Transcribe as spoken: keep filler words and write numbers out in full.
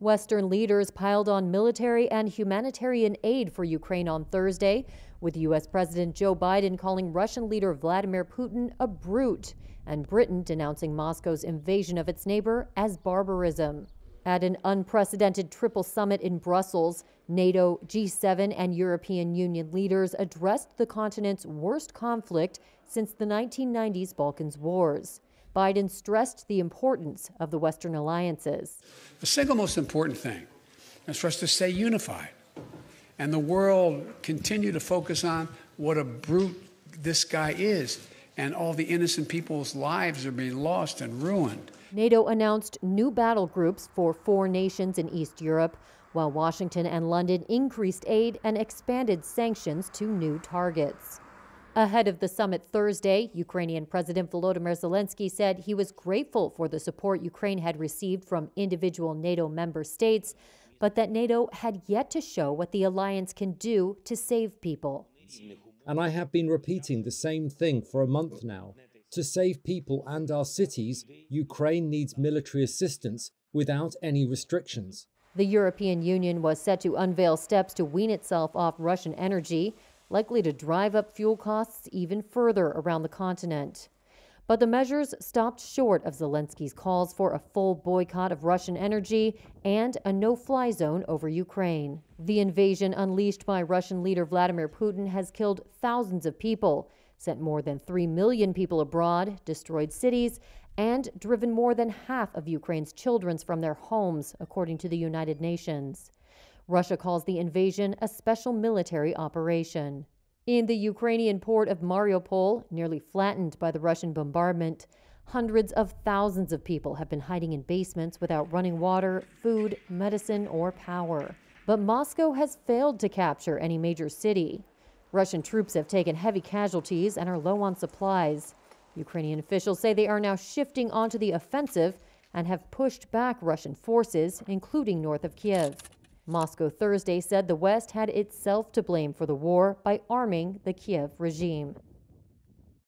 Western leaders piled on military and humanitarian aid for Ukraine on Thursday, with U S President Joe Biden calling Russian leader Vladimir Putin a brute, and Britain denouncing Moscow's invasion of its neighbor as barbarism. At an unprecedented triple summit in Brussels, NATO, G seven, and European Union leaders addressed the continent's worst conflict since the nineteen nineties Balkans wars. Biden stressed the importance of the Western alliances. The single most important thing is for us to stay unified and the world continue to focus on what a brute this guy is, and all the innocent people's lives are being lost and ruined. NATO announced new battle groups for four nations in East Europe, while Washington and London increased aid and expanded sanctions to new targets. Ahead of the summit Thursday, Ukrainian President Volodymyr Zelensky said he was grateful for the support Ukraine had received from individual NATO member states, but that NATO had yet to show what the alliance can do to save people. And I have been repeating the same thing for a month now. To save people and our cities, Ukraine needs military assistance without any restrictions. The European Union was set to unveil steps to wean itself off Russian energy, likely to drive up fuel costs even further around the continent. But the measures stopped short of Zelensky's calls for a full boycott of Russian energy and a no-fly zone over Ukraine. The invasion unleashed by Russian leader Vladimir Putin has killed thousands of people, sent more than three million people abroad, destroyed cities, and driven more than half of Ukraine's children from their homes, according to the United Nations. Russia calls the invasion a special military operation. In the Ukrainian port of Mariupol, nearly flattened by the Russian bombardment, hundreds of thousands of people have been hiding in basements without running water, food, medicine, or power. But Moscow has failed to capture any major city. Russian troops have taken heavy casualties and are low on supplies. Ukrainian officials say they are now shifting onto the offensive and have pushed back Russian forces, including north of Kyiv. Moscow Thursday said the West had itself to blame for the war by arming the Kiev regime.